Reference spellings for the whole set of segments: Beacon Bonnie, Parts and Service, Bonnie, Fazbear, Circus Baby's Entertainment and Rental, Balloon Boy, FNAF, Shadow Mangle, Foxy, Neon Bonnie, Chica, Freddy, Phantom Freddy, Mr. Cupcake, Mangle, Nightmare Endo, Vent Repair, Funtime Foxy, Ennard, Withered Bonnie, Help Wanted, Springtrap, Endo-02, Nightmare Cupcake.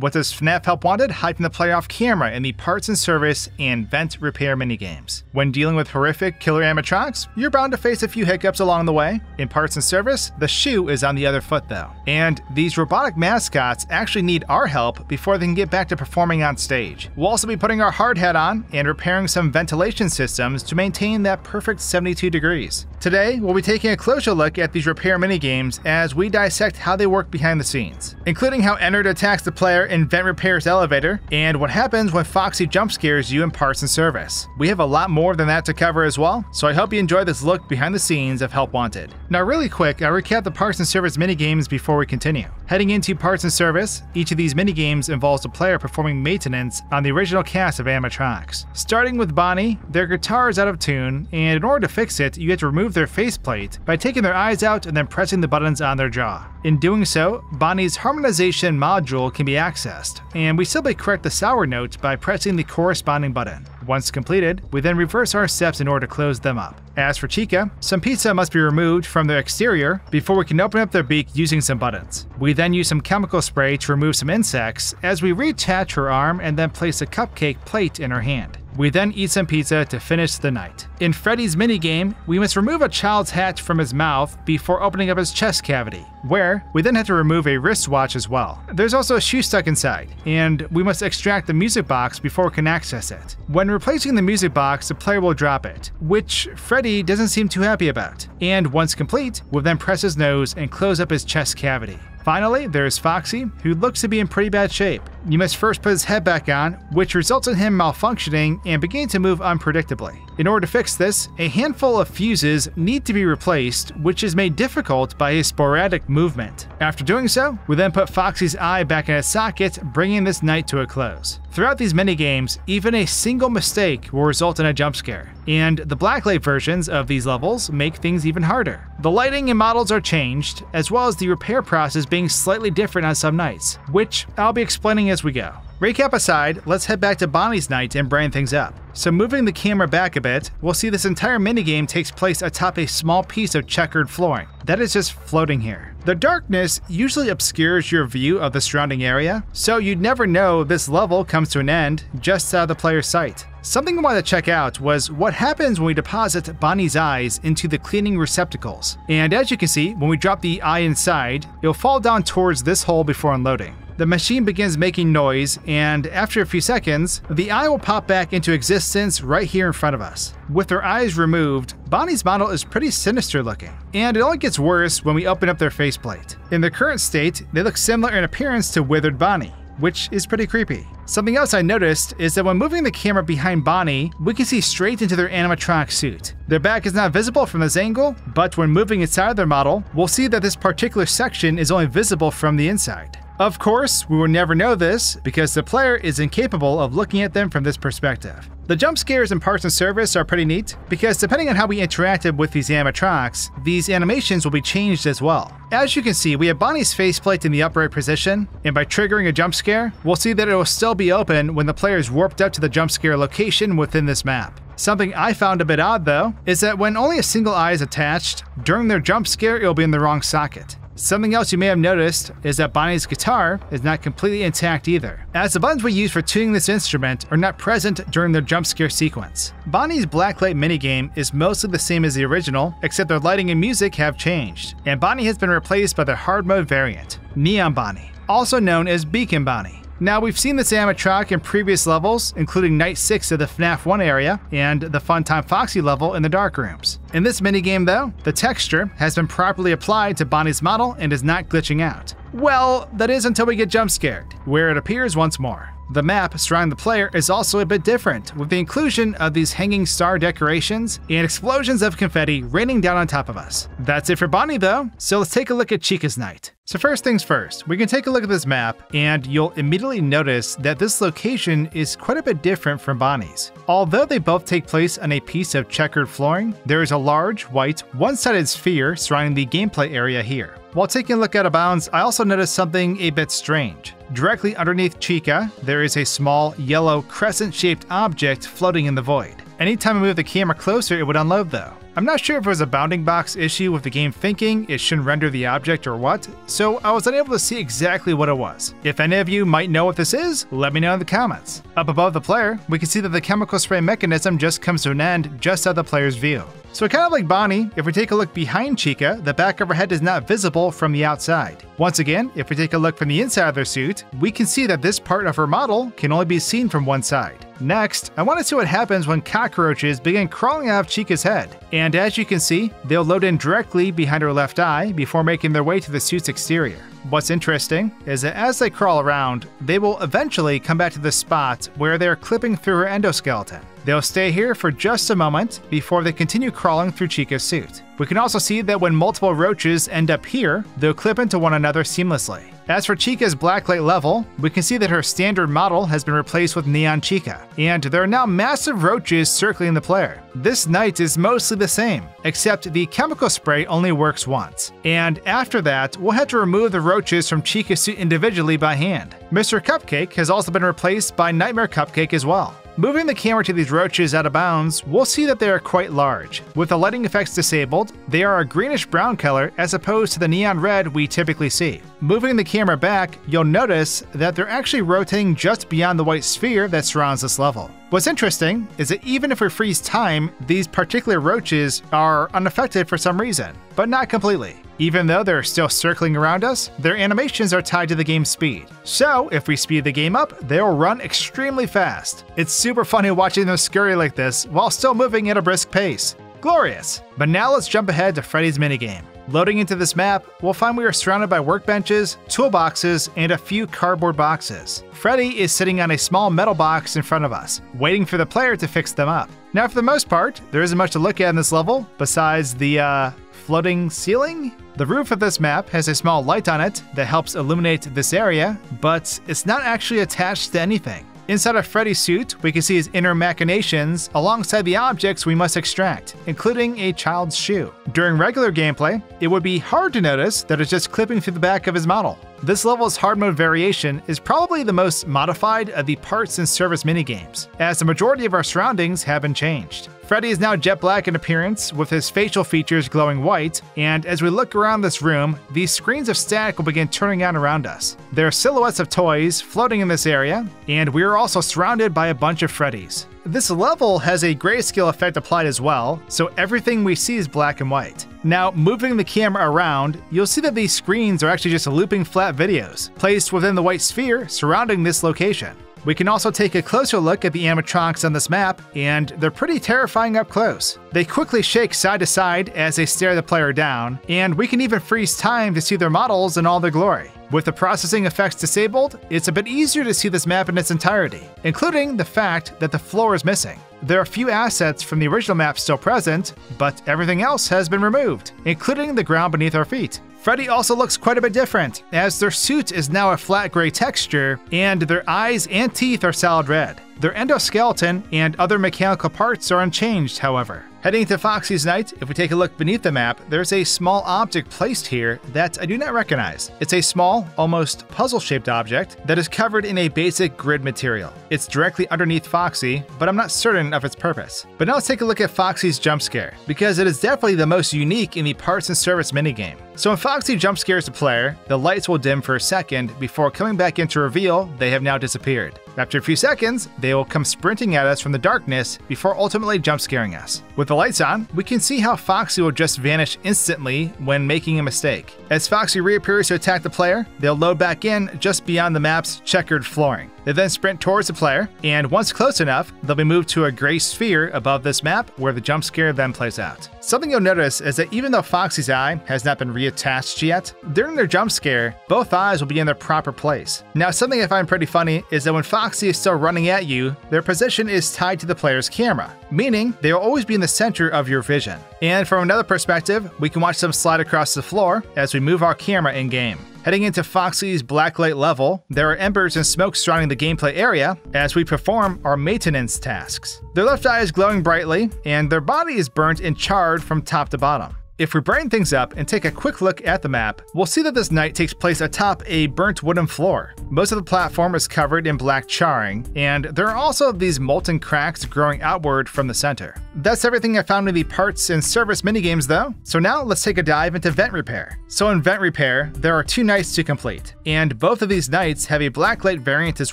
What does FNAF Help Wanted? Hyping the player off camera in the Parts and Service and Vent Repair minigames. When dealing with horrific killer animatronics, you're bound to face a few hiccups along the way. In Parts and Service, the shoe is on the other foot though. And these robotic mascots actually need our help before they can get back to performing on stage. We'll also be putting our hard hat on and repairing some ventilation systems to maintain that perfect 72 degrees. Today, we'll be taking a closer look at these repair minigames as we dissect how they work behind the scenes, including how Ennard attacks the player in Vent Repair's elevator, and what happens when Foxy jump scares you in Parts and Service. We have a lot more than that to cover as well, so I hope you enjoy this look behind the scenes of Help Wanted. Now really quick, I'll recap the Parts and Service minigames before we continue. Heading into Parts and Service, each of these minigames involves the player performing maintenance on the original cast of animatronics. Starting with Bonnie, their guitar is out of tune, and in order to fix it, you have to remove their faceplate by taking their eyes out and then pressing the buttons on their jaw. In doing so, Bonnie's harmonization module can be accessed, and we simply correct the sour notes by pressing the corresponding button. Once completed, we then reverse our steps in order to close them up. As for Chica, some pizza must be removed from their exterior before we can open up their beak using some buttons. We then use some chemical spray to remove some insects as we reattach her arm and then place a cupcake plate in her hand. We then eat some pizza to finish the night. In Freddy's minigame, we must remove a child's hat from his mouth before opening up his chest cavity, where we then have to remove a wristwatch as well. There's also a shoe stuck inside, and we must extract the music box before we can access it. When replacing the music box, the player will drop it, which Freddy doesn't seem too happy about. And once complete, we'll then press his nose and close up his chest cavity. Finally, there's Foxy, who looks to be in pretty bad shape. You must first put his head back on, which results in him malfunctioning and beginning to move unpredictably. In order to fix this, a handful of fuses need to be replaced, which is made difficult by his sporadic movement. After doing so, we then put Foxy's eye back in its socket, bringing this night to a close. Throughout these minigames, even a single mistake will result in a jump scare, and the blacklight versions of these levels make things even harder. The lighting and models are changed, as well as the repair process being slightly different on some nights, which I'll be explaining as we go. Recap aside, let's head back to Bonnie's night and brighten things up. So moving the camera back a bit, we'll see this entire minigame takes place atop a small piece of checkered flooring that is just floating here. The darkness usually obscures your view of the surrounding area, so you'd never know this level comes to an end just out of the player's sight. Something I wanted to check out was what happens when we deposit Bonnie's eyes into the cleaning receptacles. And as you can see, when we drop the eye inside, it'll fall down towards this hole before unloading. The machine begins making noise, and after a few seconds, the eye will pop back into existence right here in front of us. With their eyes removed, Bonnie's model is pretty sinister looking, and it only gets worse when we open up their faceplate. In their current state, they look similar in appearance to Withered Bonnie, which is pretty creepy. Something else I noticed is that when moving the camera behind Bonnie, we can see straight into their animatronic suit. Their back is not visible from this angle, but when moving inside of their model, we'll see that this particular section is only visible from the inside. Of course, we will never know this because the player is incapable of looking at them from this perspective. The jump scares in Parts and Service are pretty neat because depending on how we interacted with these animatronics, these animations will be changed as well. As you can see, we have Bonnie's faceplate in the upright position, and by triggering a jump scare, we'll see that it will still be open when the player is warped up to the jump scare location within this map. Something I found a bit odd though is that when only a single eye is attached, during their jump scare it will be in the wrong socket. Something else you may have noticed is that Bonnie's guitar is not completely intact either, as the buttons we use for tuning this instrument are not present during their jump scare sequence. Bonnie's blacklight minigame is mostly the same as the original, except their lighting and music have changed, and Bonnie has been replaced by their hard mode variant, Neon Bonnie, also known as Beacon Bonnie. Now we've seen this animatronic in previous levels, including Night 6 of the FNAF 1 area and the Funtime Foxy level in the dark rooms. In this minigame though, the texture has been properly applied to Bonnie's model and is not glitching out. Well, that is until we get jump scared, where it appears once more. The map surrounding the player is also a bit different, with the inclusion of these hanging star decorations and explosions of confetti raining down on top of us. That's it for Bonnie though, so let's take a look at Chica's night. So first things first, we can take a look at this map, and you'll immediately notice that this location is quite a bit different from Bonnie's. Although they both take place on a piece of checkered flooring, there is a large, white, one-sided sphere surrounding the gameplay area here. While taking a look out of bounds, I also noticed something a bit strange. Directly underneath Chica, there is a small, yellow, crescent-shaped object floating in the void. Anytime I move the camera closer, it would unload though. I'm not sure if it was a bounding box issue with the game thinking it shouldn't render the object or what, so I was unable to see exactly what it was. If any of you might know what this is, let me know in the comments. Up above the player, we can see that the chemical spray mechanism just comes to an end just out of the player's view. So kind of like Bonnie, if we take a look behind Chica, the back of her head is not visible from the outside. Once again, if we take a look from the inside of her suit, we can see that this part of her model can only be seen from one side. Next, I want to see what happens when cockroaches begin crawling out of Chica's head. And as you can see, they'll load in directly behind her left eye before making their way to the suit's exterior. What's interesting is that as they crawl around, they will eventually come back to the spot where they're clipping through her endoskeleton. They'll stay here for just a moment before they continue crawling through Chica's suit. We can also see that when multiple roaches end up here, they'll clip into one another seamlessly. As for Chica's blacklight level, we can see that her standard model has been replaced with Neon Chica, and there are now massive roaches circling the player. This night is mostly the same, except the chemical spray only works once, and after that, we'll have to remove the roaches from Chica's suit individually by hand. Mr. Cupcake has also been replaced by Nightmare Cupcake as well. Moving the camera to these roaches out of bounds, we'll see that they are quite large. With the lighting effects disabled, they are a greenish-brown color as opposed to the neon red we typically see. Moving the camera back, you'll notice that they're actually rotating just beyond the white sphere that surrounds this level. What's interesting is that even if we freeze time, these particular roaches are unaffected for some reason, but not completely. Even though they're still circling around us, their animations are tied to the game's speed. So if we speed the game up, they'll run extremely fast. It's super funny watching them scurry like this while still moving at a brisk pace. Glorious! But now let's jump ahead to Freddy's minigame. Loading into this map, we'll find we are surrounded by workbenches, toolboxes, and a few cardboard boxes. Freddy is sitting on a small metal box in front of us, waiting for the player to fix them up. Now for the most part, there isn't much to look at in this level besides the floating ceiling? The roof of this map has a small light on it that helps illuminate this area, but it's not actually attached to anything. Inside of Freddy's suit, we can see his inner machinations alongside the objects we must extract, including a child's shoe. During regular gameplay, it would be hard to notice that it's just clipping through the back of his model. This level's hard mode variation is probably the most modified of the Parts and Service minigames, as the majority of our surroundings have been changed. Freddy is now jet black in appearance, with his facial features glowing white, and as we look around this room, these screens of static will begin turning on around us. There are silhouettes of toys floating in this area, and we are also surrounded by a bunch of Freddys. This level has a grayscale effect applied as well, so everything we see is black and white. Now, moving the camera around, you'll see that these screens are actually just looping flat videos, placed within the white sphere surrounding this location. We can also take a closer look at the animatronics on this map, and they're pretty terrifying up close. They quickly shake side to side as they stare the player down, and we can even freeze time to see their models in all their glory. With the processing effects disabled, it's a bit easier to see this map in its entirety, including the fact that the floor is missing. There are a few assets from the original map still present, but everything else has been removed, including the ground beneath our feet. Freddy also looks quite a bit different, as their suit is now a flat gray texture, and their eyes and teeth are solid red. Their endoskeleton and other mechanical parts are unchanged, however. Heading to Foxy's night, if we take a look beneath the map, there's a small object placed here that I do not recognize. It's a small, almost puzzle-shaped object that is covered in a basic grid material. It's directly underneath Foxy, but I'm not certain of its purpose. But now let's take a look at Foxy's jump scare, because it is definitely the most unique in the Parts and Service minigame. So when Foxy jump scares the player, the lights will dim for a second before coming back in to reveal they have now disappeared. After a few seconds, they will come sprinting at us from the darkness before ultimately jump scaring us. With the lights on, we can see how Foxy will just vanish instantly when making a mistake. As Foxy reappears to attack the player, they'll load back in just beyond the map's checkered flooring. They then sprint towards the player, and once close enough, they'll be moved to a gray sphere above this map where the jump scare then plays out. Something you'll notice is that even though Foxy's eye has not been reattached yet, during their jump scare, both eyes will be in their proper place. Now, something I find pretty funny is that when Foxy is still running at you, their position is tied to the player's camera, meaning they will always be in the center of your vision. And from another perspective, we can watch them slide across the floor as we move our camera in-game. Heading into Foxy's blacklight level, there are embers and smoke surrounding the gameplay area as we perform our maintenance tasks. Their left eye is glowing brightly, and their body is burnt and charred from top to bottom. If we brighten things up and take a quick look at the map, we'll see that this night takes place atop a burnt wooden floor. Most of the platform is covered in black charring, and there are also these molten cracks growing outward from the center. That's everything I found in the Parts and Service minigames though, so now let's take a dive into Vent Repair. So in Vent Repair, there are two nights to complete, and both of these nights have a blacklight variant as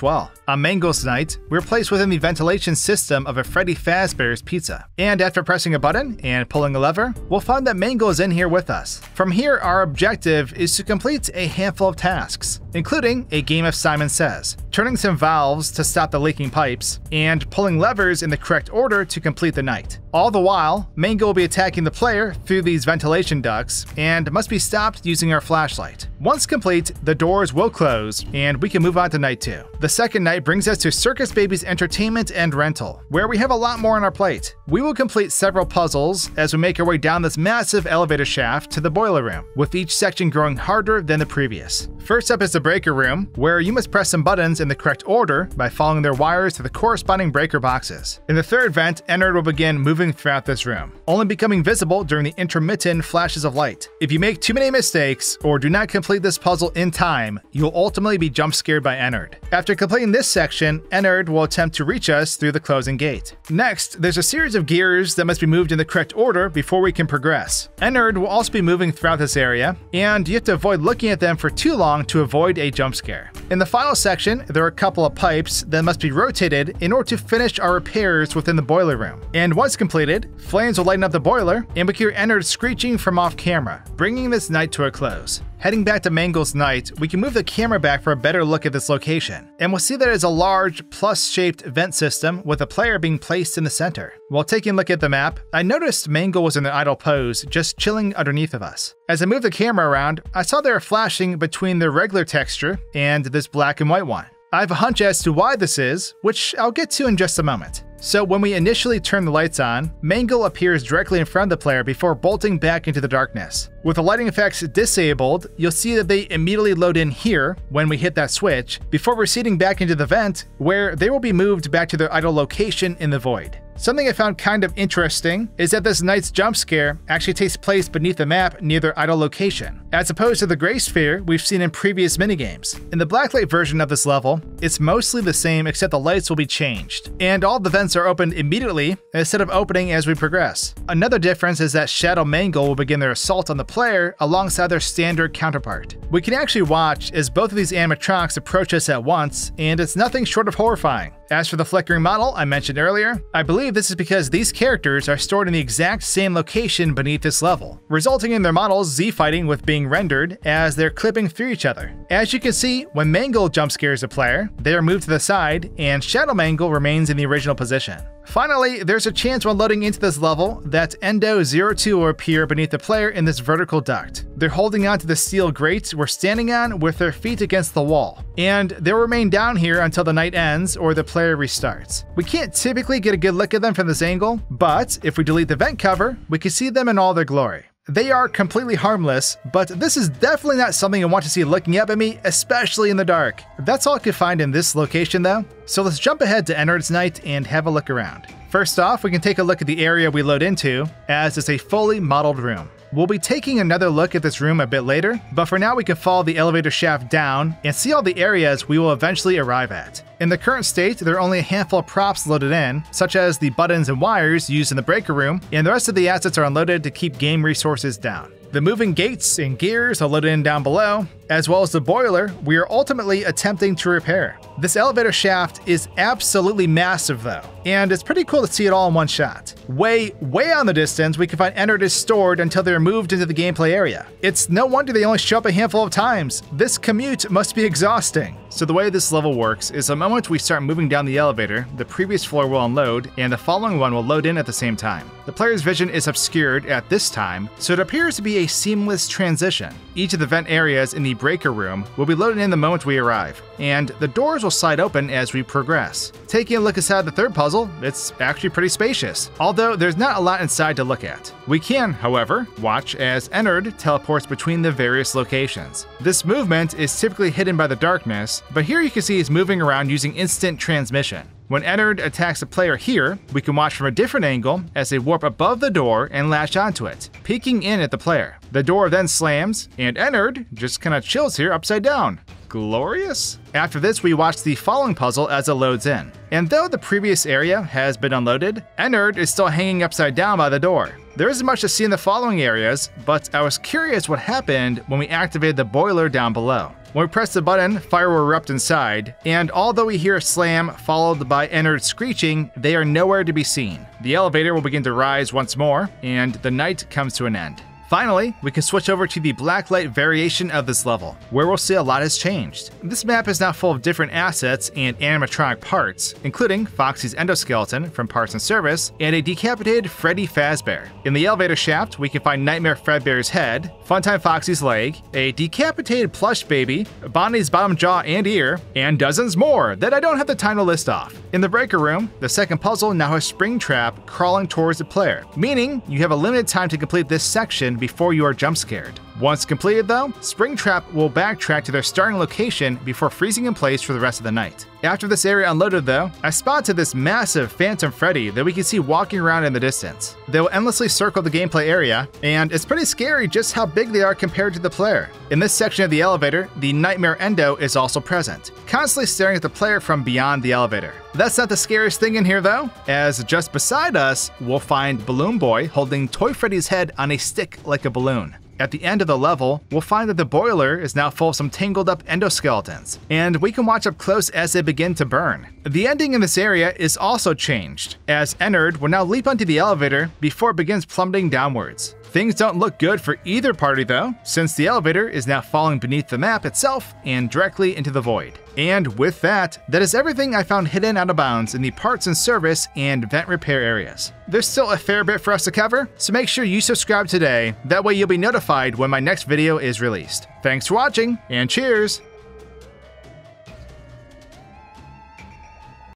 well. On Mangle's night, we're placed within the ventilation system of a Freddy Fazbear's Pizza, and after pressing a button and pulling a lever, we'll find that Mangle is in here with us. From here, our objective is to complete a handful of tasks, including a game of Simon Says, turning some valves to stop the leaking pipes, and pulling levers in the correct order to complete the night. All the while, Mangle will be attacking the player through these ventilation ducts and must be stopped using our flashlight. Once complete, the doors will close and we can move on to night 2. The second night brings us to Circus Baby's Entertainment and Rental, where we have a lot more on our plate. We will complete several puzzles as we make our way down this massive elevator shaft to the boiler room, with each section growing harder than the previous. First up is the breaker room, where you must press some buttons in the correct order by following their wires to the corresponding breaker boxes. In the third vent, Ennard will begin moving throughout this room, only becoming visible during the intermittent flashes of light. If you make too many mistakes or do not complete this puzzle in time, you'll ultimately be jump-scared by Ennard. After completing this section, Ennard will attempt to reach us through the closing gate. Next, there's a series of gears that must be moved in the correct order before we can progress. Ennard will also be moving throughout this area, and you have to avoid looking at them for too long to avoid a jump scare. In the final section, there are a couple of pipes that must be rotated in order to finish our repairs within the boiler room. And once completed, flames will lighten up the boiler, and we hear Ennard screeching from off camera, bringing this night to a close. Heading back to Mangle's night, we can move the camera back for a better look at this location, and we'll see that it's a large, plus-shaped vent system with a player being placed in the center. While taking a look at the map, I noticed Mangle was in an idle pose, just chilling underneath of us. As I moved the camera around, I saw they were flashing between the regular texture and this black and white one. I have a hunch as to why this is, which I'll get to in just a moment. So when we initially turn the lights on, Mangle appears directly in front of the player before bolting back into the darkness. With the lighting effects disabled, you'll see that they immediately load in here when we hit that switch, before receding back into the vent, where they will be moved back to their idle location in the void. Something I found kind of interesting is that this night's jump scare actually takes place beneath the map near their idle location, as opposed to the gray sphere we've seen in previous minigames. In the blacklight version of this level, it's mostly the same except the lights will be changed, and all the vents are opened immediately instead of opening as we progress. Another difference is that Shadow Mangle will begin their assault on the player alongside their standard counterpart. We can actually watch as both of these animatronics approach us at once, and it's nothing short of horrifying. As for the flickering model I mentioned earlier, I believe this is because these characters are stored in the exact same location beneath this level, resulting in their models Z-fighting with being rendered as they're clipping through each other. As you can see, when Mangle jump scares a player, they are moved to the side, and Shadow Mangle remains in the original position. Finally, there's a chance when loading into this level that Endo-02 will appear beneath the player in this vertical duct. They're holding onto the steel grate we're standing on with their feet against the wall, and they'll remain down here until the night ends or the player restarts. We can't typically get a good look at them from this angle, but if we delete the vent cover, we can see them in all their glory. They are completely harmless, but this is definitely not something I want to see looking up at me, especially in the dark. That's all I could find in this location though, so let's jump ahead to Ennard's night and have a look around. First off, we can take a look at the area we load into, as it's a fully modeled room. We'll be taking another look at this room a bit later, but for now we can follow the elevator shaft down and see all the areas we will eventually arrive at. In the current state, there are only a handful of props loaded in, such as the buttons and wires used in the breaker room, and the rest of the assets are unloaded to keep game resources down. The moving gates and gears are loaded in down below, as well as the boiler we are ultimately attempting to repair. This elevator shaft is absolutely massive though, and it's pretty cool to see it all in one shot. Way on the distance, we can find Ennard is stored until they're moved into the gameplay area. It's no wonder they only show up a handful of times. This commute must be exhausting. So the way this level works is the moment we start moving down the elevator, the previous floor will unload, and the following one will load in at the same time. The player's vision is obscured at this time, so it appears to be a seamless transition. Each of the vent areas in the breaker room will be loaded in the moment we arrive, and the doors will slide open as we progress. Taking a look inside the third puzzle, it's actually pretty spacious, although there's not a lot inside to look at. We can, however, watch as Ennard teleports between the various locations. This movement is typically hidden by the darkness, but here you can see he's moving around using instant transmission. When Ennard attacks a player here, we can watch from a different angle as they warp above the door and latch onto it, peeking in at the player. The door then slams, and Ennard just kinda chills here upside down. Glorious? After this, we watch the following puzzle as it loads in. And though the previous area has been unloaded, Ennard is still hanging upside down by the door. There isn't much to see in the following areas, but I was curious what happened when we activated the boiler down below. When we press the button, fire will erupt inside, and although we hear a slam followed by Ennard screeching, they are nowhere to be seen. The elevator will begin to rise once more, and the night comes to an end. Finally, we can switch over to the blacklight variation of this level, where we'll see a lot has changed. This map is now full of different assets and animatronic parts, including Foxy's endoskeleton from Parts and Service and a decapitated Freddy Fazbear. In the elevator shaft, we can find Nightmare Fredbear's head, Funtime Foxy's leg, a decapitated plush baby, Bonnie's bottom jaw and ear, and dozens more that I don't have the time to list off. In the breaker room, the second puzzle now has Springtrap crawling towards the player, meaning you have a limited time to complete this section before you are jump scared. Once completed though, Springtrap will backtrack to their starting location before freezing in place for the rest of the night. After this area unloaded though, I spotted this massive Phantom Freddy that we can see walking around in the distance. They will endlessly circle the gameplay area, and it's pretty scary just how big they are compared to the player. In this section of the elevator, the Nightmare Endo is also present, constantly staring at the player from beyond the elevator. That's not the scariest thing in here though, as just beside us, we'll find Balloon Boy holding Toy Freddy's head on a stick like a balloon. At the end of the level, we'll find that the boiler is now full of some tangled up endoskeletons, and we can watch up close as they begin to burn. The ending in this area is also changed, as Ennard will now leap onto the elevator before it begins plummeting downwards. Things don't look good for either party though, since the elevator is now falling beneath the map itself and directly into the void. And with that, that is everything I found hidden out of bounds in the Parts and Service and Vent Repair areas. There's still a fair bit for us to cover, so make sure you subscribe today, that way you'll be notified when my next video is released. Thanks for watching, and cheers!